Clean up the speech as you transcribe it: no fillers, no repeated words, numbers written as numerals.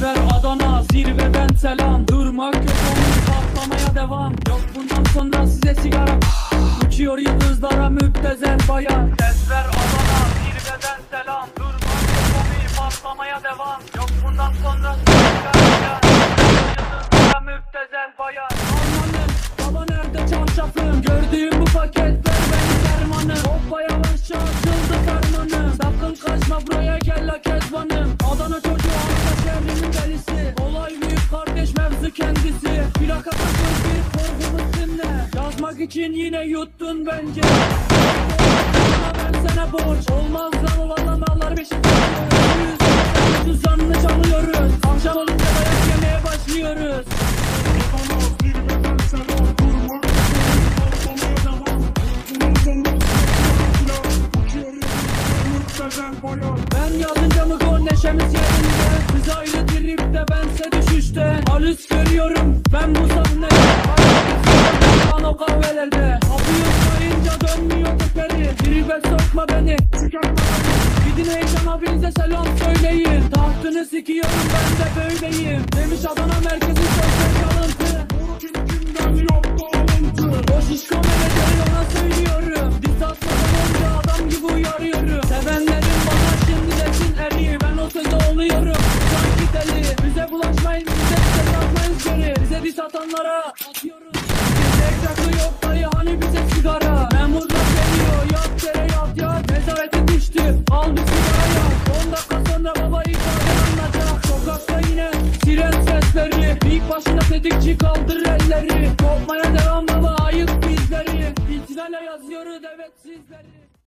ver Adana, zirveden selam. Durmak yok, patlamaya devam. Yok bundan sonra size sigara. Uçuyor yıldızlara müptezel bayan. Ses ver Adana, zirveden selam. Durmak yok, patlamaya devam. Yok bundan sonra size sigara. Yıldızlara müptezel bayan. Anlanın, baba nerede çarşafım? Gördüğüm bu paketler benim dermanım. Hoppa yavaşça açıldı fermanım. Sakın kaçma buraya gel la kezbanım. Adana çocuğu Anadolu şehrinin delisi. Olay büyük kardeş, mevzu kendisi. Plaka takıl bir korkumuz dinle. Yazmak için yine yuttun bence. Ben sana borç. Olmaz lan olanlar mallar peşinde. Yüz canlı çalıyoruz. Akşam olunca dayak yemeye başlıyoruz. Ben yazınca mı gol neşemiz yerinde. Siz ayrı tripte bense düşüşte. Halüs görüyorum ben bu sahnede. Halüs o kahvelerde. Kapıyı sayınca dönmüyor teperi. Tribe sokma beni. Gidin heyecan abinize selam söyleyin. Tahtını sikiyorum ben de böyleyim. Demiş Adana merkezi sözler çalıntı. Boş iş komedetleri ona söylüyorum. Distansla olunca adam gibi uyarıyorum. Sevenlerim bana şimdi desin eri. Ben o sözde oluyorum sanki deli. Bize bulaşmayın, bize satmayız geri. Bize diss atanlara atıyoruz. Tek takı yok dayı, hani bize sigara. Memurlar geliyor, yat yere yat yat. Nezareti düştü, al bir sigara yak. 10 dakika sonra baba ifade anlatacak. Sokakta yine siren sesleri. İlk başında tetikçi kaldır elleri. Korkmaya devam baba, ayıp bizleri. İçlerle yazıyoruz evet sizleri.